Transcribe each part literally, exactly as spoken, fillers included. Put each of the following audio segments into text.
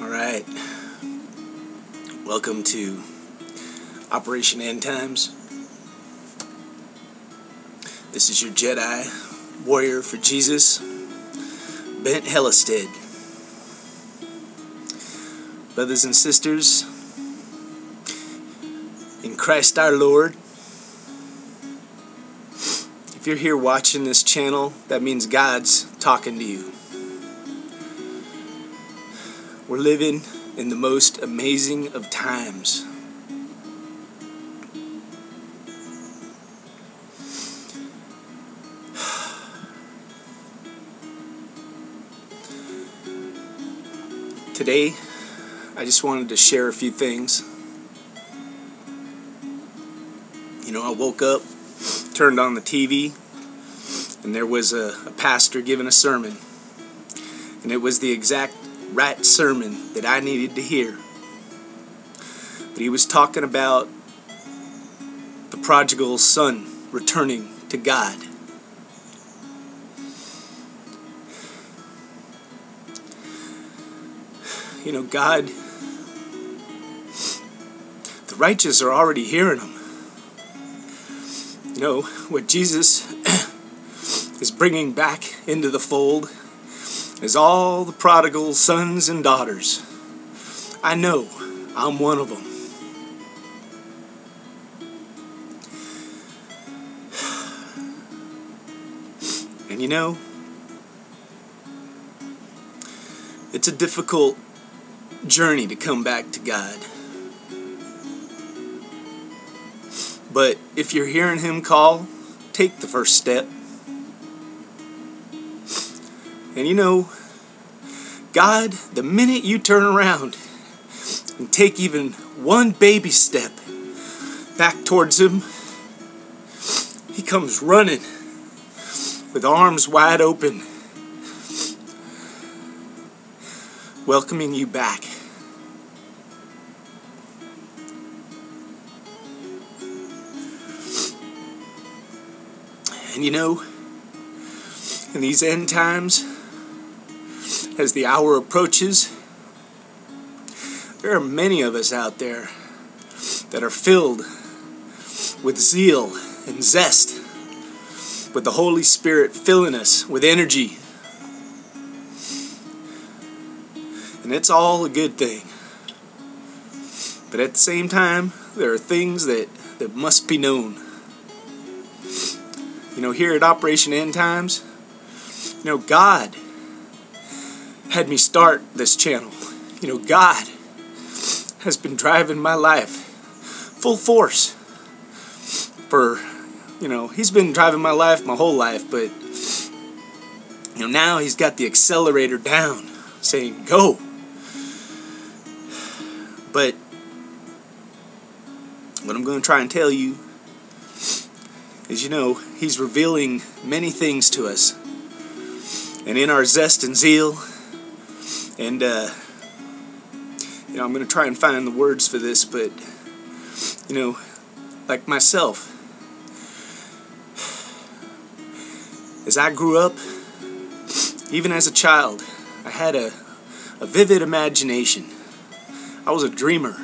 Alright, welcome to Operation End Times. This is your Jedi warrior for Jesus, Ben Hellestead. Brothers and sisters, in Christ our Lord, if you're here watching this channel, that means God's talking to you. We're living in the most amazing of times. Today, I just wanted to share a few things. You know, I woke up, turned on the T V, and there was a, a pastor giving a sermon. And it was the exact right sermon that I needed to hear. But he was talking about the prodigal son returning to God. You know, God, the righteous are already hearing him. You know, what Jesus is bringing back into the fold is all the prodigal sons and daughters. I know I'm one of them. And you know, it's a difficult journey to come back to God. But if you're hearing Him call, take the first step. And you know, God, the minute you turn around and take even one baby step back towards Him, He comes running with arms wide open, welcoming you back. And you know, in these end times, as the hour approaches, there are many of us out there that are filled with zeal and zest, with the Holy Spirit filling us with energy. And it's all a good thing. But at the same time, there are things that, that must be known. You know, here at Operation End Times, you know, God had me start this channel. You know, God has been driving my life full force for, you know, He's been driving my life my whole life, but, you know, now He's got the accelerator down, saying, go. But what I'm going to try and tell you is, you know, He's revealing many things to us. And in our zest and zeal, and, uh, you know, I'm going to try and find the words for this, but, you know, like myself, as I grew up, even as a child, I had a, a vivid imagination. I was a dreamer.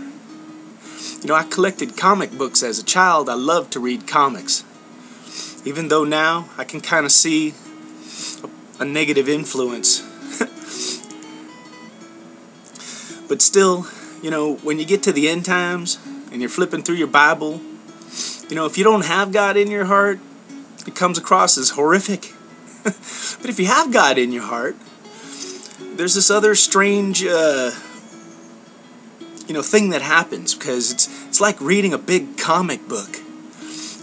You know, I collected comic books as a child. I loved to read comics, even though now I can kind of see a, a negative influence. But still, you know, when you get to the end times and you're flipping through your Bible, you know, if you don't have God in your heart, it comes across as horrific. But if you have God in your heart, there's this other strange, uh, you know, thing that happens, because it's, it's like reading a big comic book.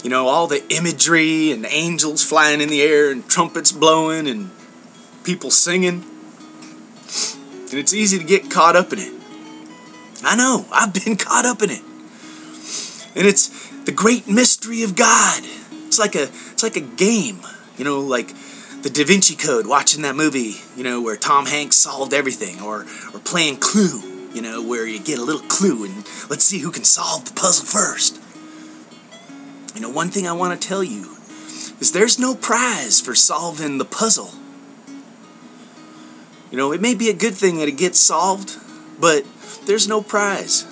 You know, all the imagery and angels flying in the air and trumpets blowing and people singing. And it's easy to get caught up in it. I know, I've been caught up in it. And it's the great mystery of God. It's like a it's like a game, you know, like the Da Vinci Code, watching that movie, you know, where Tom Hanks solved everything, or or playing Clue, you know, where you get a little clue and let's see who can solve the puzzle first. You know, one thing I want to tell you is there's no prize for solving the puzzle. You know, it may be a good thing that it gets solved, but there's no prize.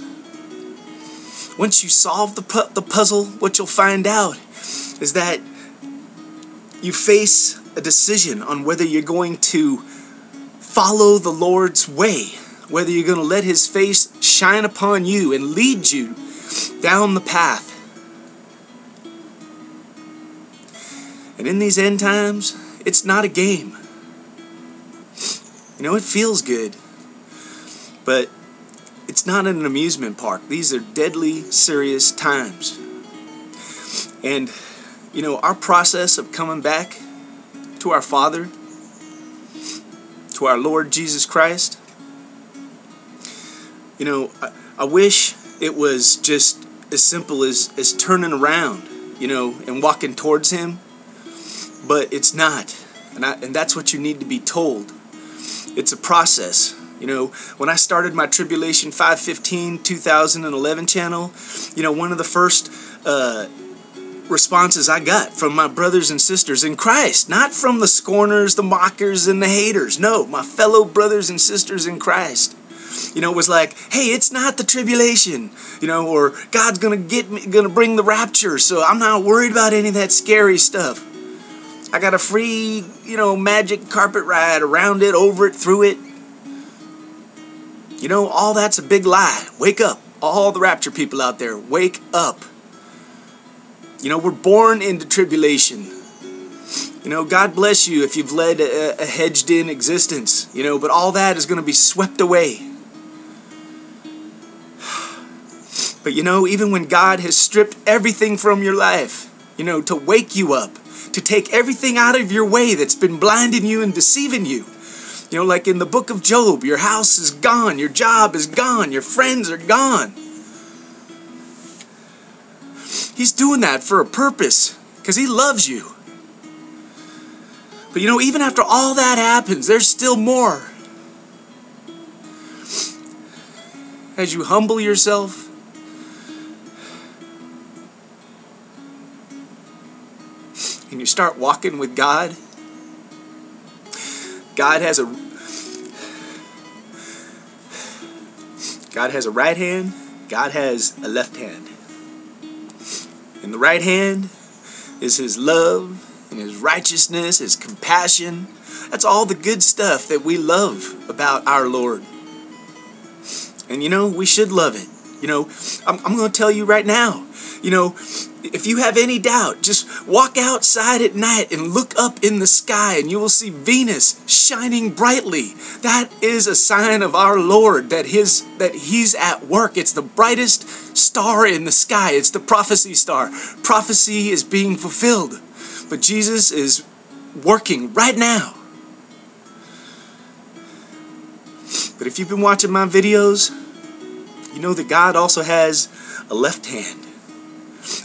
Once you solve the, pu the puzzle, what you'll find out is that you face a decision on whether you're going to follow the Lord's way, whether you're going to let His face shine upon you and lead you down the path. And in these end times, it's not a game. You know, it feels good, but it's not an amusement park. These are deadly serious times. And, you know, our process of coming back to our Father, to our Lord Jesus Christ, you know, I, I wish it was just as simple as, as turning around, you know, and walking towards Him, but it's not. And, I, and that's what you need to be told. It's a process. You know, when I started my Tribulation five fifteen two thousand eleven channel, you know, one of the first uh, responses I got from my brothers and sisters in Christ, not from the scorners, the mockers, and the haters. No, my fellow brothers and sisters in Christ. You know, it was like, hey, it's not the tribulation, you know, or God's gonna get me, gonna bring the rapture, so I'm not worried about any of that scary stuff. I got a free, you know, magic carpet ride around it, over it, through it. You know, all that's a big lie. Wake up. All the rapture people out there, wake up. You know, we're born into tribulation. You know, God bless you if you've led a, a hedged-in existence. You know, but all that is going to be swept away. But, you know, even when God has stripped everything from your life, you know, to wake you up, to take everything out of your way that's been blinding you and deceiving you. You know, like in the book of Job, your house is gone, your job is gone, your friends are gone. He's doing that for a purpose, because He loves you. But you know, even after all that happens, there's still more. As you humble yourself, and you start walking with God, God has a God has a right hand, God has a left hand. And the right hand is His love and His righteousness, His compassion. That's all the good stuff that we love about our Lord. And you know, we should love it. You know, I'm, I'm going to tell you right now, you know, if you have any doubt, just walk outside at night and look up in the sky and you will see Venus shining brightly. That is a sign of our Lord, that his that He's at work. It's the brightest star in the sky. It's the prophecy star. Prophecy is being fulfilled. But Jesus is working right now. But if you've been watching my videos, you know that God also has a left hand.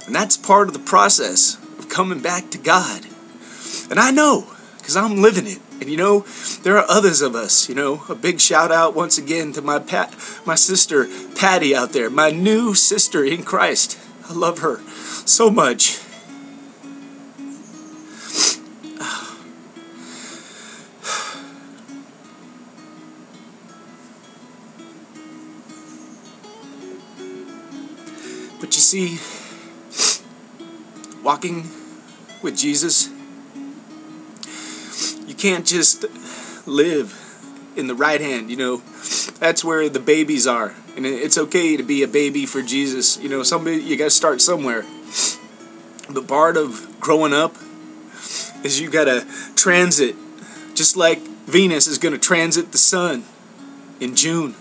And that's part of the process of coming back to God. And I know, because I'm living it. And you know, there are others of us, you know. A big shout out once again to my Pat, my sister Patty out there. My new sister in Christ. I love her so much. But you see, walking with Jesus, you can't just live in the right hand, you know. That's where the babies are. And it's okay to be a baby for Jesus. You know, somebody, you got to start somewhere. But part of growing up is you got to transit, just like Venus is going to transit the sun in June.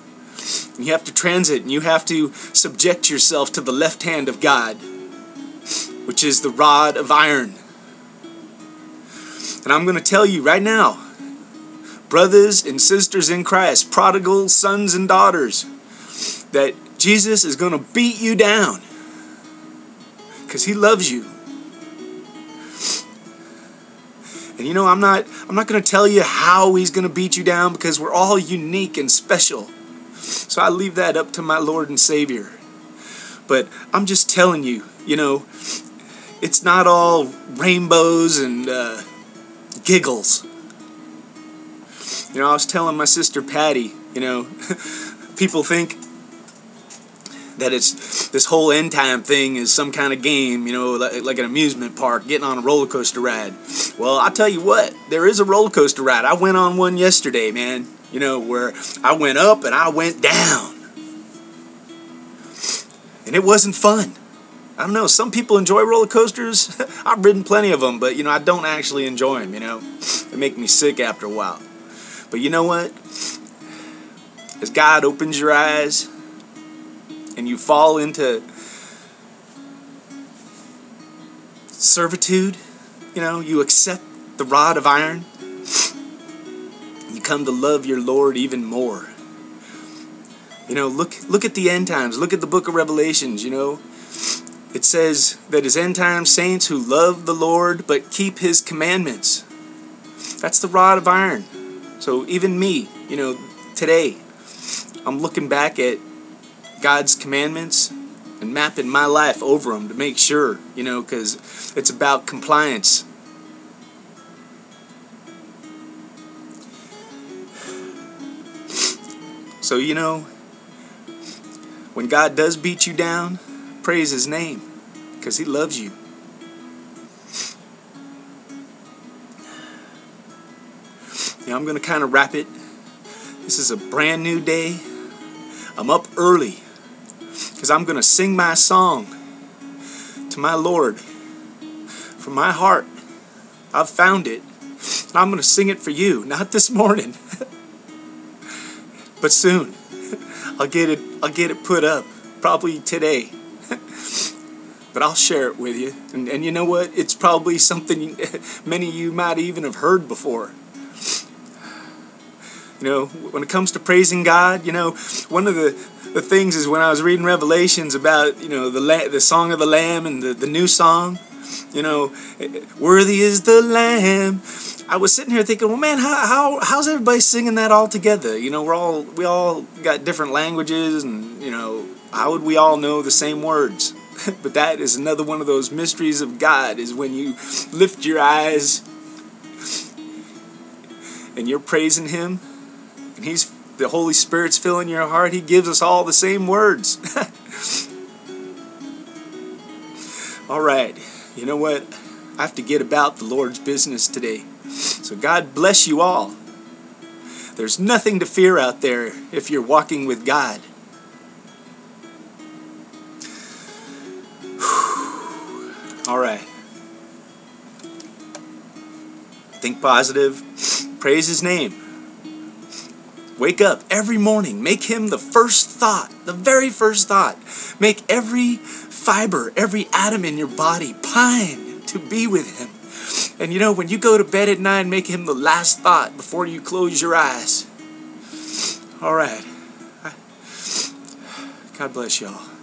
And you have to transit and you have to subject yourself to the left hand of God, which is the rod of iron. And I'm going to tell you right now, brothers and sisters in Christ, prodigal sons and daughters, that Jesus is going to beat you down because He loves you. And you know, I'm not I'm not going to tell you how He's going to beat you down, because we're all unique and special. So I leave that up to my Lord and Savior. But I'm just telling you, you know, it's not all rainbows and uh, giggles. You know, I was telling my sister Patty, you know, people think that it's this whole end time thing is some kind of game, you know, like, like an amusement park, getting on a roller coaster ride. Well, I tell you what, there is a roller coaster ride. I went on one yesterday, man, you know, where I went up and I went down. And it wasn't fun. I don't know, some people enjoy roller coasters. I've ridden plenty of them, but, you know, I don't actually enjoy them, you know. They make me sick after a while. But you know what? As God opens your eyes and you fall into servitude, you know, you accept the rod of iron, you come to love your Lord even more. You know, look look at the end times. Look at the book of Revelations, you know. It says that his end time saints who love the Lord but keep his commandments. That's the rod of iron. So even me, you know, today, I'm looking back at God's commandments and mapping my life over them to make sure, you know, because it's about compliance. So, you know, when God does beat you down, praise his name, because he loves you. Now I'm going to kind of wrap it. This is a brand new day. I'm up early, because I'm going to sing my song to my Lord from my heart. I've found it, and I'm going to sing it for you. Not this morning, but soon. I'll get it I'll get it put up, probably today. But I'll share it with you. And, and you know what? It's probably something you, many of you might even have heard before. You know, when it comes to praising God, you know, one of the, the things is when I was reading Revelations about, you know, the la the Song of the Lamb and the, the new song, you know, worthy is the Lamb. I was sitting here thinking, well, man, how, how how's everybody singing that all together? You know, we're all we all got different languages, and you know, how would we all know the same words? But that is another one of those mysteries of God, is when you lift your eyes and you're praising him, and he's the Holy Spirit's filling your heart. He gives us all the same words. All right, you know what? I have to get about the Lord's business today. So God bless you all. There's nothing to fear out there if you're walking with God. Whew. All right. Think positive. Praise his name. Wake up every morning. Make him the first thought, the very first thought. Make every fiber, every atom in your body pine to be with him. And you know, when you go to bed at nine, make him the last thought before you close your eyes. All right. God bless y'all.